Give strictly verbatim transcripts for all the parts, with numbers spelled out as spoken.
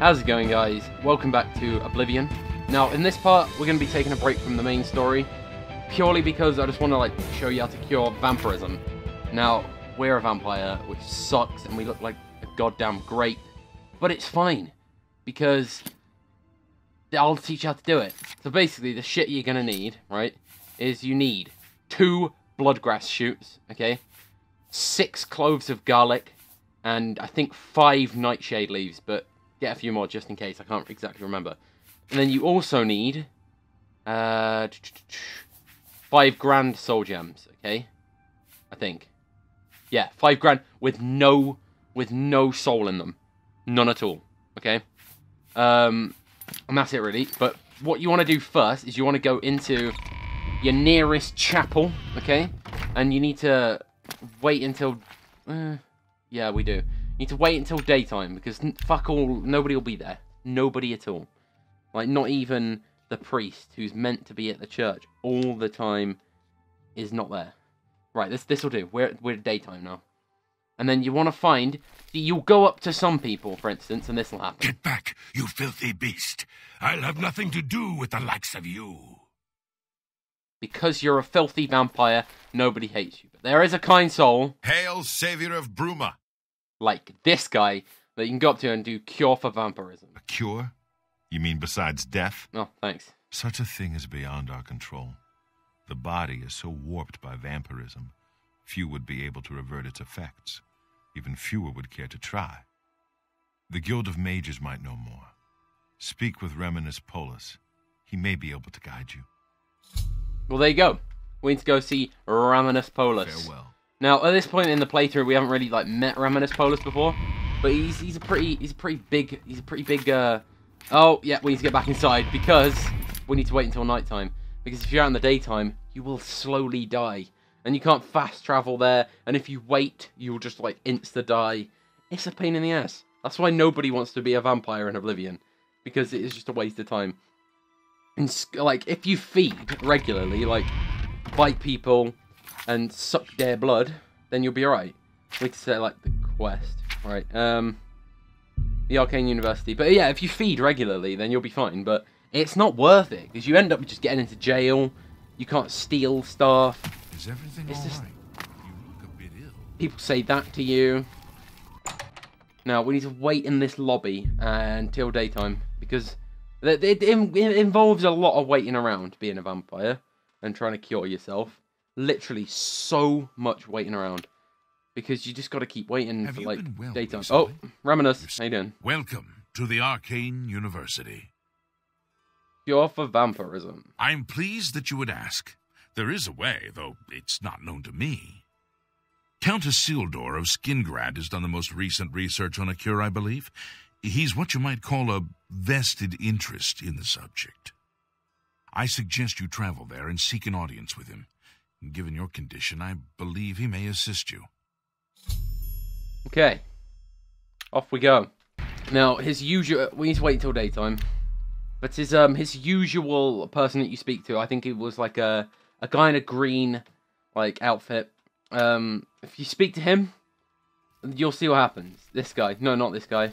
How's it going, guys? Welcome back to Oblivion. Now in this part we're going to be taking a break from the main story purely because I just want to like show you how to cure vampirism. Now we're a vampire, which sucks, and we look like a goddamn grape, but it's fine because I'll teach you how to do it. So basically the shit you're going to need, right, is you need two bloodgrass shoots, okay, six cloves of garlic, and I think five nightshade leaves, but get a few more just in case, I can't exactly remember. And then you also need uh, five grand soul gems, okay? I think. Yeah, five grand with no with no soul in them. None at all, okay? Um, and that's it, really. But what you want to do first is you want to go into your nearest chapel, okay? And you need to wait until... Uh, yeah, we do. You need to wait until daytime, because fuck all, nobody will be there. Nobody at all. Like, not even the priest, who's meant to be at the church all the time, is not there. Right, this this will do. We're, we're at daytime now. And then you want to find... You'll go up to some people, for instance, and this will happen. Get back, you filthy beast. I'll have nothing to do with the likes of you. Because you're a filthy vampire, nobody hates you. But there is a kind soul. Hail, savior of Bruma. Like this guy that you can go up to and do cure for vampirism. A cure? You mean besides death? Oh, thanks. Such a thing is beyond our control. The body is so warped by vampirism, few would be able to revert its effects. Even fewer would care to try. The Guild of Mages might know more. Speak with Raminus Polus. He may be able to guide you. Well, there you go. We need to go see Raminus Polus. Farewell. Now, at this point in the playthrough, we haven't really like met Raminus Polus before, but he's he's a pretty he's a pretty big he's a pretty big. Uh... Oh yeah, we need to get back inside because we need to wait until nighttime. Because if you're out in the daytime, you will slowly die, and you can't fast travel there. And if you wait, you'll just like insta die. It's a pain in the ass. That's why nobody wants to be a vampire in Oblivion, because it is just a waste of time. And like, if you feed regularly, like bite people and suck their blood, then you'll be alright. We could say, like, the quest. Alright, um... the Arcane University. But yeah, if you feed regularly, then you'll be fine. But it's not worth it, because you end up just getting into jail. You can't steal stuff. Is everything it's just... Right? You look a bit ill. People say that to you. Now, we need to wait in this lobby until daytime, because it, it, it involves a lot of waiting around, being a vampire, and trying to cure yourself. Literally so much waiting around, because you just got to keep waiting have for like well daytime. Recently? Oh, Raminus, how you doing? Welcome to the Arcane University. Cure for vampirism. I'm pleased that you would ask. There is a way, though it's not known to me. Count Hassildor of Skingrad has done the most recent research on a cure, I believe. He's what you might call a vested interest in the subject. I suggest you travel there and seek an audience with him. Given your condition, I believe he may assist you. Okay. Off we go. Now, his usual... We need to wait till daytime. But his um his usual person that you speak to, I think it was like a, a guy in a green, like, outfit. Um, if you speak to him, you'll see what happens. This guy. No, not this guy.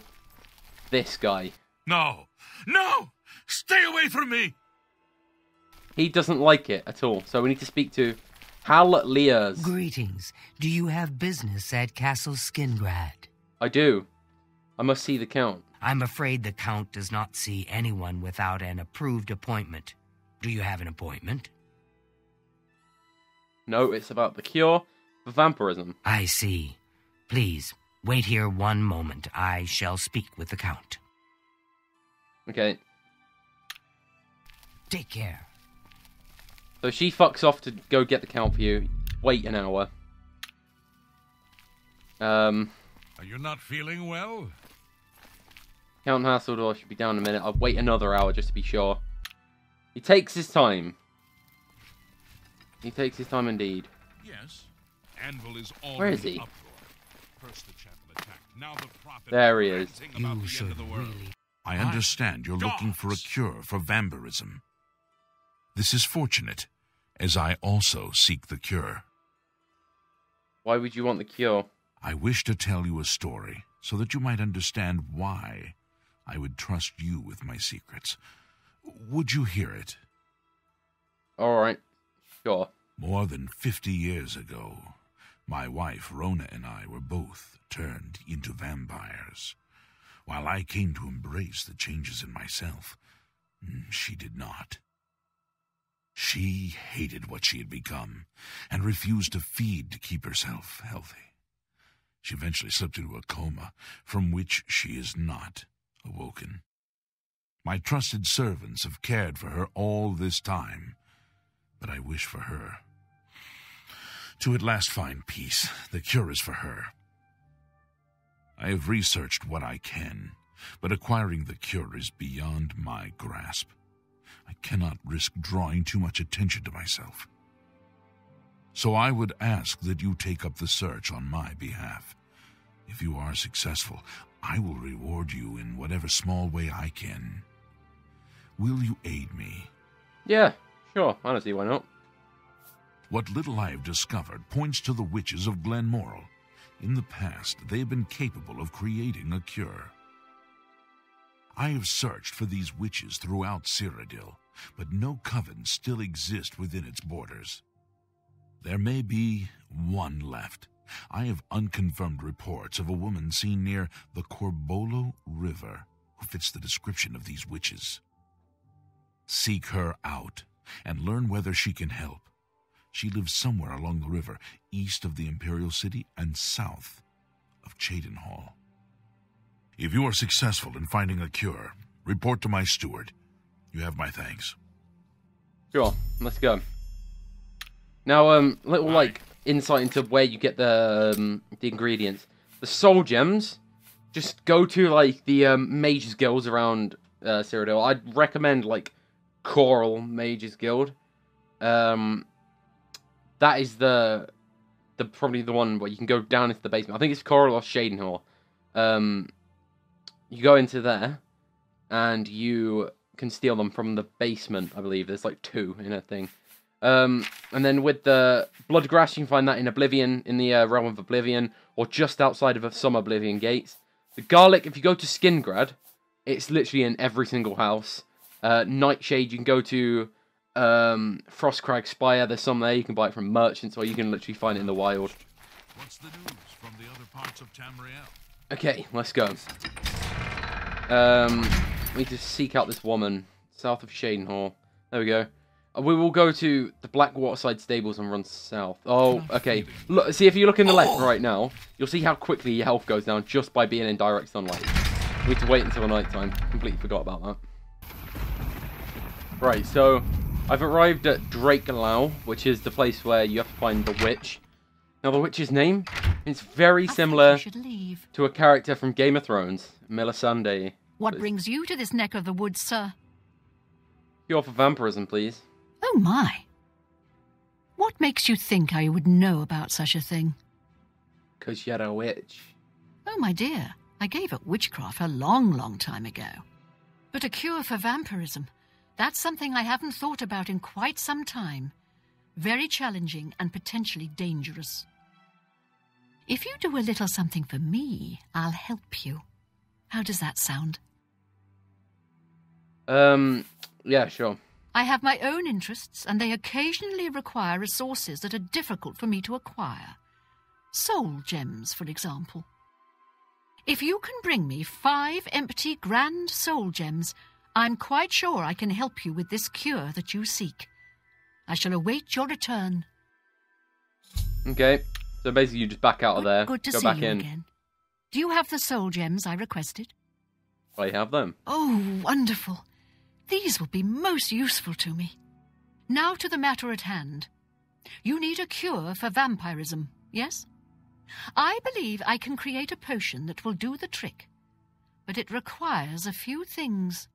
This guy. No! No! Stay away from me! He doesn't like it at all, so we need to speak to... Hal Lears. Greetings. Do you have business at Castle Skingrad? I do. I must see the Count. I'm afraid the Count does not see anyone without an approved appointment. Do you have an appointment? No, it's about the cure for vampirism. I see. Please, wait here one moment. I shall speak with the Count. Okay. Take care. So she fucks off to go get the Count for you. Wait an hour. Um. Are you not feeling well? Count Hassildor should be down in a minute. I'll wait another hour just to be sure. He takes his time. He takes his time indeed. Yes. Anvil is all where is he? First the chapel attacked. Now the prophet there he is. You the should end of the world. Really... I understand you're God. looking for a cure for vampirism. This is fortunate, as I also seek the cure. Why would you want the cure? I wish to tell you a story so that you might understand why I would trust you with my secrets. Would you hear it? All right. Sure. More than fifty years ago, my wife Rona and I were both turned into vampires. While I came to embrace the changes in myself, she did not. She hated what she had become, and refused to feed to keep herself healthy. She eventually slipped into a coma, from which she is not awoken. My trusted servants have cared for her all this time, but I wish for her to at last find peace. The cure is for her. I have researched what I can, but acquiring the cure is beyond my grasp. I cannot risk drawing too much attention to myself. So I would ask that you take up the search on my behalf. If you are successful, I will reward you in whatever small way I can. Will you aid me? Yeah, sure. Honestly, why not? What little I have discovered points to the witches of Glenmoril. In the past, they have been capable of creating a cure. I have searched for these witches throughout Cyrodiil, but no covens still exist within its borders. There may be one left. I have unconfirmed reports of a woman seen near the Corbolo River who fits the description of these witches. Seek her out and learn whether she can help. She lives somewhere along the river, east of the Imperial City and south of Cheydinhal. If you are successful in finding a cure, report to my steward. You have my thanks. Sure, let's go. Now, um, little, like, insight into where you get the um, the ingredients. The soul gems, just go to, like, the um, mages guilds around uh, Cyrodiil. I'd recommend, like, Chorrol Mages Guild. Um, that is the, the probably the one where you can go down into the basement. I think it's Chorrol or Cheydinhal. Um... You go into there, and you can steal them from the basement, I believe. There's like two in a thing. Um, and then with the Bloodgrass, you can find that in Oblivion, in the uh, Realm of Oblivion, or just outside of some Oblivion gates. The garlic, if you go to Skingrad, it's literally in every single house. Uh, Nightshade, you can go to um, Frostcrag Spire. There's some there. You can buy it from merchants, or you can literally find it in the wild. What's the news from the other parts of Tamriel? Okay, let's go. Um, we need to seek out this woman south of Cheydinhal. There we go. We will go to the Black Waterside Stables and run south. Oh, okay. Look, see if you look in the left oh. right now, you'll see how quickly your health goes down just by being in direct sunlight. We need to wait until the night time. Completely forgot about that. Right, so I've arrived at Drakelowe, which is the place where you have to find the witch. Now the witch's name is very similar to a character from Game of Thrones, Melisandre. What please. brings you to this neck of the woods, sir? You're for vampirism, please. Oh my! What makes you think I would know about such a thing? 'Cause you're a witch. Oh my dear, I gave up witchcraft a long, long time ago. But a cure for vampirism, that's something I haven't thought about in quite some time. Very challenging and potentially dangerous. If you do a little something for me, I'll help you. How does that sound? Um, yeah, sure. I have my own interests, and they occasionally require resources that are difficult for me to acquire. Soul gems, for example. If you can bring me five empty grand soul gems, I'm quite sure I can help you with this cure that you seek. I shall await your return. Okay. So basically, you just back out of there, Good to go see back you in. Again. Do you have the soul gems I requested? I have them. Oh, wonderful. These will be most useful to me. Now to the matter at hand. You need a cure for vampirism, yes? I believe I can create a potion that will do the trick, but it requires a few things.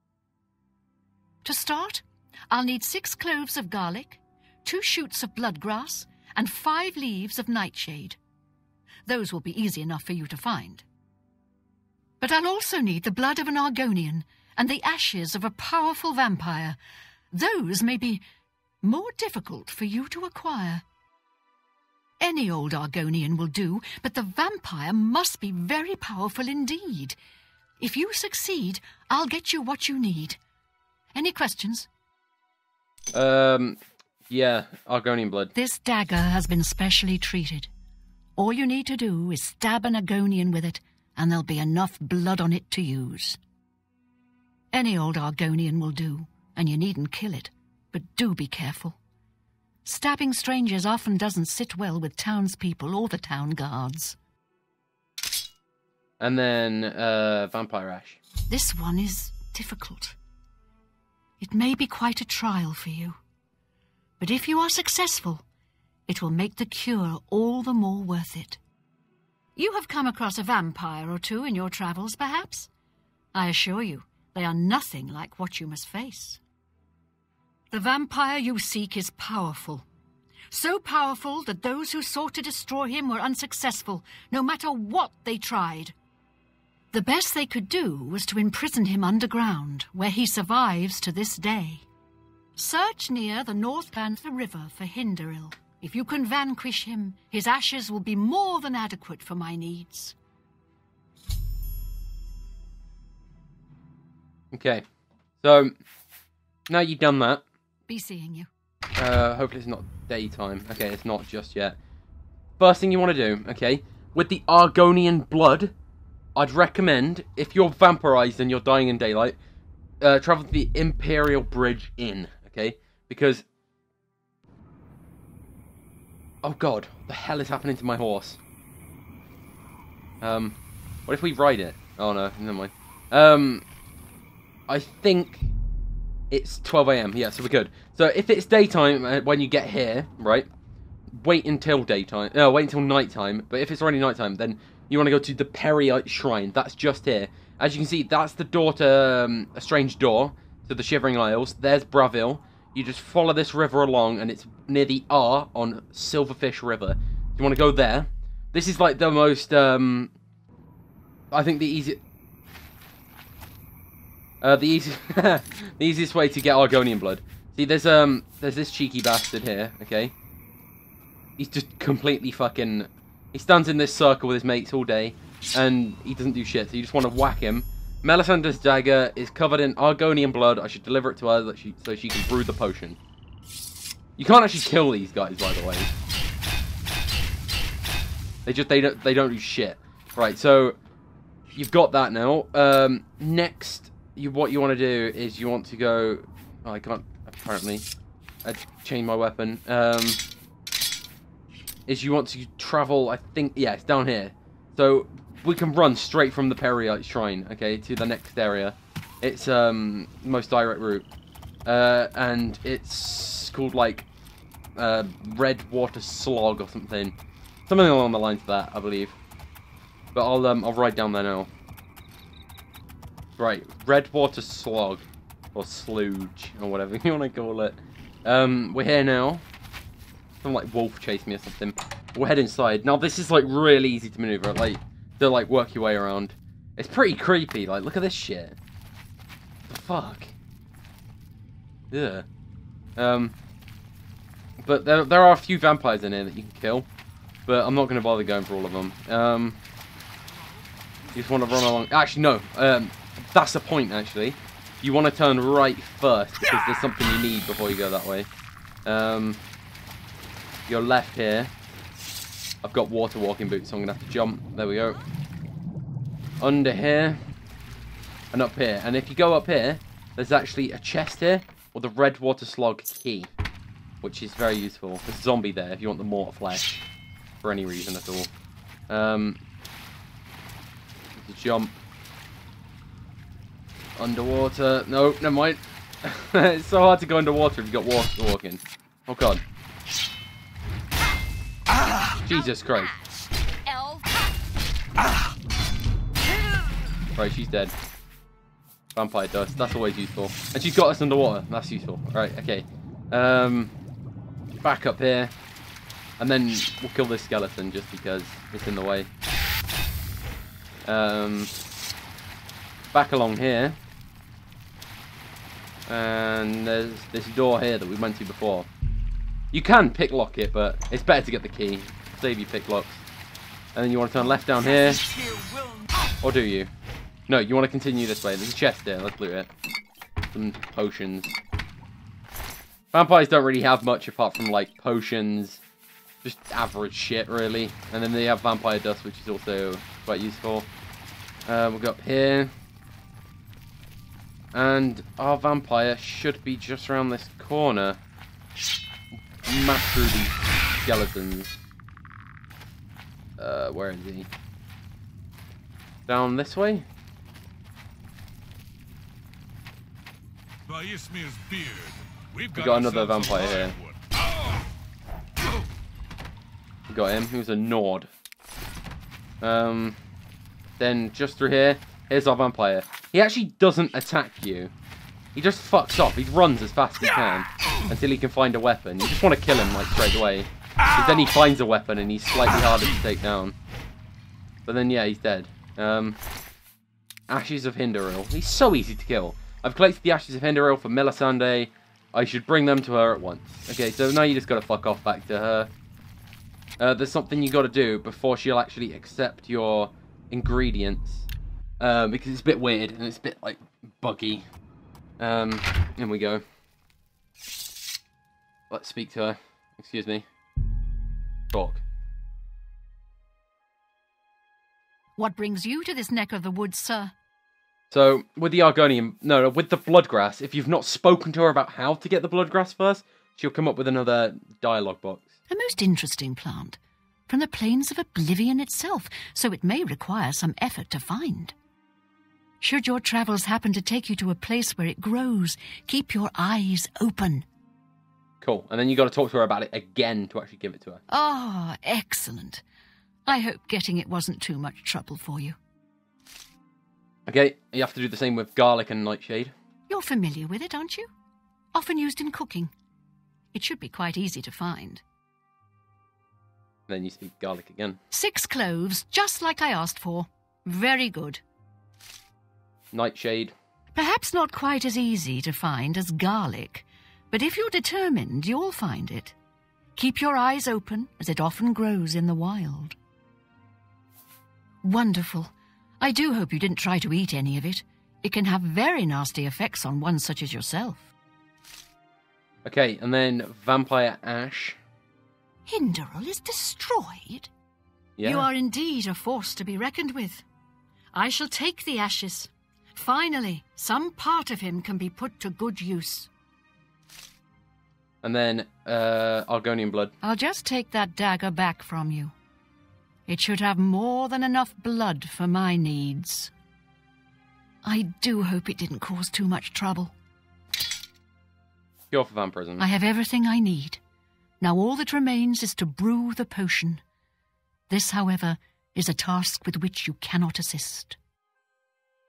To start, I'll need six cloves of garlic, two shoots of bloodgrass, and five leaves of nightshade. Those will be easy enough for you to find. But I'll also need the blood of an Argonian and the ashes of a powerful vampire. Those may be more difficult for you to acquire. Any old Argonian will do, but the vampire must be very powerful indeed. If you succeed, I'll get you what you need. Any questions? Um, yeah, Argonian blood. This dagger has been specially treated. All you need to do is stab an Argonian with it, and there'll be enough blood on it to use. Any old Argonian will do, and you needn't kill it, but do be careful. Stabbing strangers often doesn't sit well with townspeople or the town guards. And then, uh, Vampire Ash. This one is difficult. It may be quite a trial for you. But if you are successful, it will make the cure all the more worth it. You have come across a vampire or two in your travels, perhaps? I assure you, they are nothing like what you must face. The vampire you seek is powerful. So powerful that those who sought to destroy him were unsuccessful, no matter what they tried. The best they could do was to imprison him underground, where he survives to this day. Search near the North Panther River for Hindaril. If you can vanquish him, his ashes will be more than adequate for my needs. Okay, so now you've done that. Be seeing you. Uh, hopefully it's not daytime. Okay, it's not just yet. First thing you want to do, okay, with the Argonian blood, I'd recommend, if you're vampirized and you're dying in daylight, uh, travel to the Imperial Bridge Inn, okay? Because... oh god, what the hell is happening to my horse? Um, what if we ride it? Oh no, never mind. Um... I think it's twelve A M, yeah, so we're good. So if it's daytime uh, when you get here, right, wait until daytime, no, wait until nighttime, but if it's already nighttime, then you want to go to the Periite Shrine. That's just here. As you can see, that's the door to um, a strange door, to the Shivering Isles. There's Bravil. You just follow this river along, and it's near the R on Silverfish River. You want to go there. This is like the most, um, I think the easiest... Uh, the, easy the easiest way to get Argonian blood. See, there's um, there's this cheeky bastard here, okay? He's just completely fucking... he stands in this circle with his mates all day, and he doesn't do shit, so you just want to whack him. Melisandre's dagger is covered in Argonian blood. I should deliver it to her so she, so she can brew the potion. You can't actually kill these guys, by the way. They just, they don't, they don't do shit. Right, so you've got that now. Um, next... You, what you want to do is you want to go... oh, I can't, apparently. I changed my weapon. Um, is you want to travel, I think... yeah, it's down here. So, we can run straight from the Periite Shrine, okay, to the next area. It's um most direct route. Uh, and it's called, like, uh, Red Water Slog or something. Something along the lines of that, I believe. But I'll, um, I'll ride down there now. Right, Red Water Slog, or Sludge, or whatever you want to call it. Um, we're here now. Some like wolf chased me or something. We'll head inside. Now this is like really easy to maneuver, like to like work your way around. It's pretty creepy, like look at this shit. What the fuck? Yeah. Um But there there are a few vampires in here that you can kill. But I'm not gonna bother going for all of them. Um You just want to run along. Actually no, um that's the point, actually. You want to turn right first, because there's something you need before you go that way. Um, you're left here. I've got water walking boots, so I'm going to have to jump. There we go. Under here. And up here. And if you go up here, there's actually a chest here, or the Red Water Slog key, which is very useful. There's a zombie there, if you want the mortar flesh, for any reason at all. Um, jump. Underwater. No, never mind. It's so hard to go underwater if you've got water walking. Oh god. Ah, Jesus Christ. Ah. Right, she's dead. Vampire dust. That's always useful. And she's got us underwater. That's useful. Right, okay. Um, back up here. And then we'll kill this skeleton just because it's in the way. Um, back along here. And there's this door here that we went to before. You can picklock it, but it's better to get the key. Save your picklocks. And then you want to turn left down here. Or do you? No, you want to continue this way. There's a chest there. Let's loot it. Some potions. Vampires don't really have much apart from, like, potions. Just average shit, really. And then they have vampire dust, which is also quite useful. Uh, we'll go up here. And our vampire should be just around this corner. Mash through these skeletons. Uh, where is he? Down this way? By Ismir's beard, we've got, we got another vampire here. Oh. Oh. We got him. He was a Nord. Um, then just through here, here's our vampire. He actually doesn't attack you. He just fucks off. He runs as fast as he can until he can find a weapon. You just want to kill him like straight away. But then he finds a weapon and he's slightly harder to take down. But then yeah, he's dead. Um, Ashes of Hindaril. He's so easy to kill. I've collected the Ashes of Hindaril for Melisandre. I should bring them to her at once. Okay, so now you just gotta fuck off back to her. Uh, there's something you gotta do before she'll actually accept your ingredients. Uh, because it's a bit weird and it's a bit, like, buggy. Um, here we go. Let's speak to her. Excuse me. Talk. What brings you to this neck of the woods, sir? So, with the Argonian, no, with the Bloodgrass, if you've not spoken to her about how to get the Bloodgrass first, she'll come up with another dialogue box. A most interesting plant, from the plains of Oblivion itself, so it may require some effort to find. Should your travels happen to take you to a place where it grows, keep your eyes open. Cool, and then you got to talk to her about it again to actually give it to her. Ah, excellent. I hope getting it wasn't too much trouble for you. Okay, you have to do the same with garlic and nightshade. You're familiar with it, aren't you? Often used in cooking. It should be quite easy to find. Then you speak garlic again. Six cloves, just like I asked for. Very good. Nightshade. Perhaps not quite as easy to find as garlic, but if you're determined, you'll find it. Keep your eyes open, as it often grows in the wild. Wonderful. I do hope you didn't try to eat any of it. It can have very nasty effects on one such as yourself. Okay, and then Vampire Ash. Hindaril is destroyed? Yeah. You are indeed a force to be reckoned with. I shall take the ashes. Finally, some part of him can be put to good use. And then, uh, Argonian blood. I'll just take that dagger back from you. It should have more than enough blood for my needs. I do hope it didn't cause too much trouble. You're for vampirism. I have everything I need. Now all that remains is to brew the potion. This, however, is a task with which you cannot assist.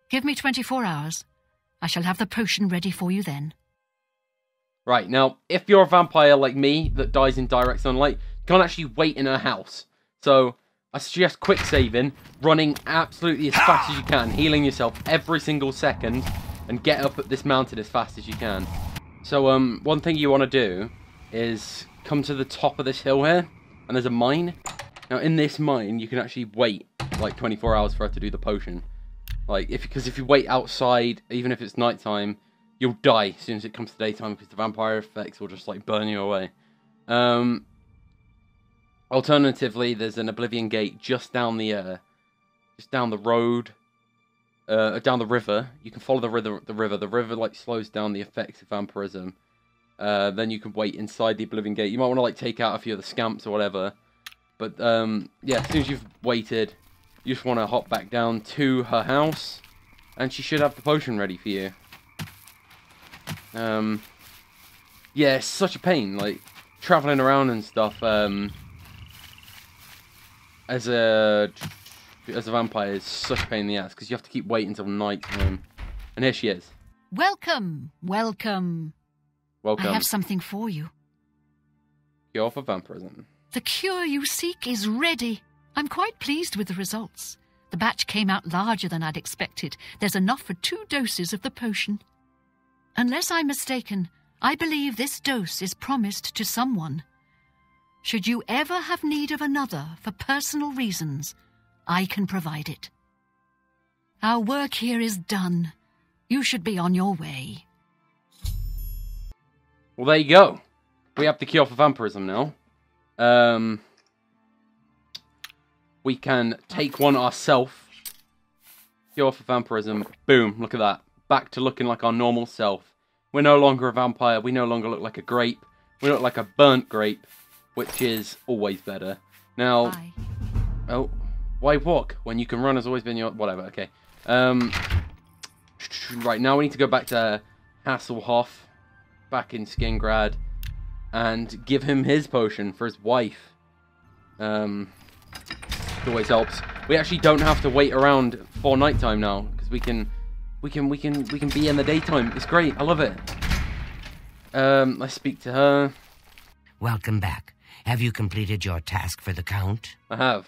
Give me twenty-four hours. I shall have the potion ready for you then. Right, now, if you're a vampire like me that dies in direct sunlight, you can't actually wait in her house. So I suggest quick saving, running absolutely as fast as you can, healing yourself every single second, and get up at this mountain as fast as you can. So, um, one thing you want to do is come to the top of this hill here, and there's a mine. Now, in this mine, you can actually wait, like, twenty-four hours for her to do the potion. Like, if because if you wait outside, even if it's nighttime, you'll die as soon as it comes to daytime, because the vampire effects will just, like, burn you away. Um... Alternatively, there's an Oblivion Gate just down the, uh, just down the road, uh, down the river. You can follow the river. The river, the river like slows down the effects of vampirism. Uh, then you can wait inside the Oblivion Gate. You might want to like take out a few of the scamps or whatever. But um, yeah, as soon as you've waited, you just want to hop back down to her house, and she should have the potion ready for you. Um, yeah, it's such a pain, like traveling around and stuff. Um. As a as a vampire is such a pain in the ass because you have to keep waiting until night time. And here she is. Welcome, welcome, welcome. I have something for you. Cure for vampirism. The cure you seek is ready. I'm quite pleased with the results. The batch came out larger than I'd expected. There's enough for two doses of the potion. Unless I'm mistaken, I believe this dose is promised to someone. Should you ever have need of another for personal reasons, I can provide it. Our work here is done. You should be on your way. Well, there you go. We have the cure for vampirism now. Um, we can take one ourselves. Cure for vampirism. Boom. Look at that. Back to looking like our normal self. We're no longer a vampire. We no longer look like a grape. We look like a burnt grape, which is always better. Now... Bye. Oh. Why walk when you can run has always been your... Whatever, okay. Um, right, now we need to go back to Hasselhoff, back in Skingrad, and give him his potion for his wife. Um, it always helps. We actually don't have to wait around for nighttime now, because we can, we can, we can, we can be in the daytime. It's great. I love it. Um, let's speak to her. Welcome back. Have you completed your task for the Count? I have.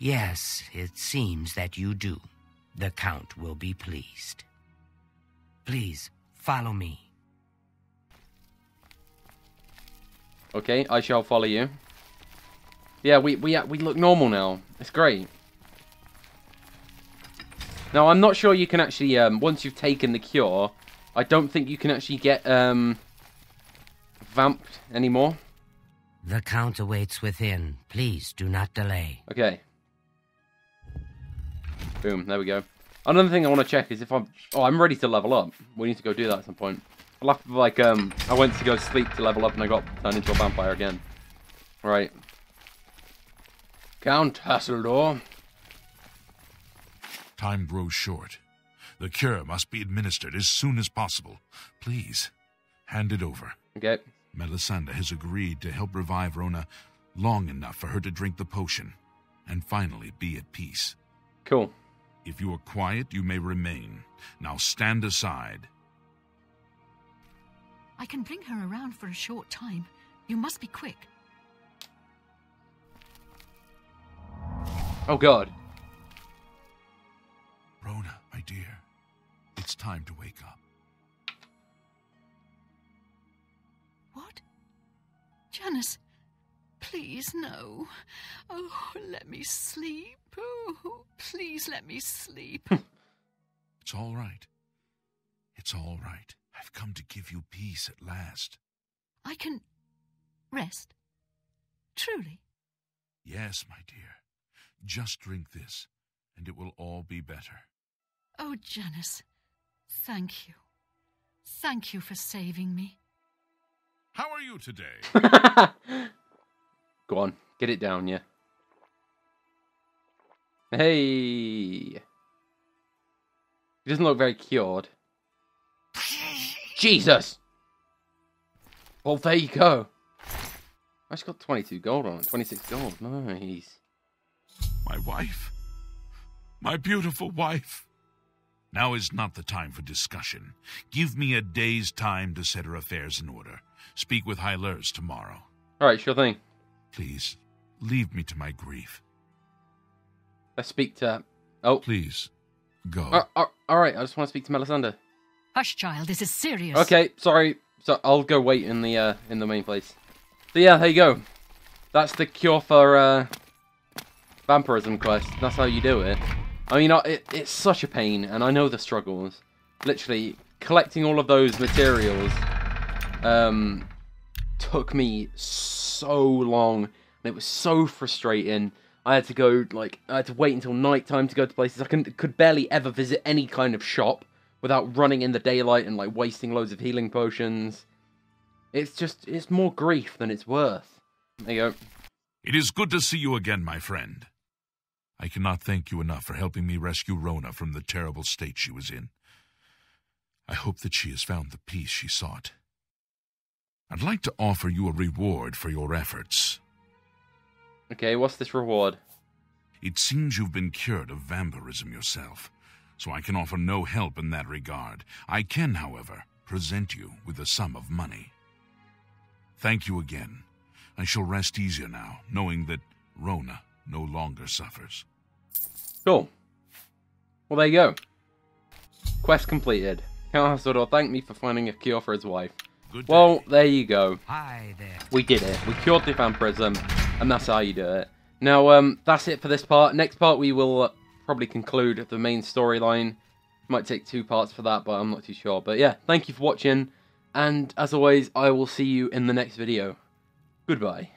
Yes, it seems that you do. The Count will be pleased. Please, follow me. Okay, I shall follow you. Yeah, we we we look normal now. It's great. Now, I'm not sure you can actually, um, once you've taken the cure, I don't think you can actually get um, vamped anymore. The Count awaits within. Please do not delay. Okay. Boom, there we go. Another thing I want to check is if I'm... Oh, I'm ready to level up. We need to go do that at some point. I'll have to, like, um... I went to go sleep to level up and I got turned into a vampire again. Right. Count Hassildor. Time grows short. The cure must be administered as soon as possible. Please, hand it over. Okay. Melisandre has agreed to help revive Rona long enough for her to drink the potion and finally be at peace. Cool. If you are quiet, you may remain. Now stand aside. I can bring her around for a short time. You must be quick. Oh, God. Rona, my dear, it's time to wake up. What? Janice, please, no. Oh, let me sleep. Oh, please let me sleep. It's all right. It's all right. I've come to give you peace at last. I can rest. Truly. Yes, my dear. Just drink this, and it will all be better. Oh, Janice, thank you. Thank you for saving me. How are you today? Go on, get it down, yeah. Hey! He doesn't look very cured. Jesus! Well, there you go. I just got twenty-two gold on it. twenty-six gold. Nice. My wife. My beautiful wife. Now is not the time for discussion. Give me a day's time to set her affairs in order. Speak with Hylers tomorrow. Alright, sure thing. Please, leave me to my grief. I speak to... Oh. Please, go. Uh, uh, all right, I just want to speak to Melisandre. Hush, child, this is serious. Okay, sorry. So I'll go wait in the uh, in the main place. So yeah, there you go. That's the cure for uh, vampirism quest. That's how you do it. I mean, it, it's such a pain, and I know the struggles. Literally, collecting all of those materials um, took me so long, and it was so frustrating. I had to go, like, I had to wait until night time to go to places. I couldn't, could barely ever visit any kind of shop without running in the daylight and, like, wasting loads of healing potions. It's just, it's more grief than it's worth. There you go. It is good to see you again, my friend. I cannot thank you enough for helping me rescue Rona from the terrible state she was in. I hope that she has found the peace she sought. I'd like to offer you a reward for your efforts. Okay, what's this reward? It seems you've been cured of vampirism yourself, so I can offer no help in that regard. I can, however, present you with a sum of money. Thank you again. I shall rest easier now, knowing that Rona no longer suffers. Cool. Well, there you go. Quest completed. Count Hassildor thanked me for finding a cure for his wife. Good well, day. There you go. Hi there. We did it. We cured the vampirism. And that's how you do it. Now, um, that's it for this part. Next part, we will probably conclude the main storyline. Might take two parts for that, but I'm not too sure. But yeah, thank you for watching, and as always, I will see you in the next video. Goodbye.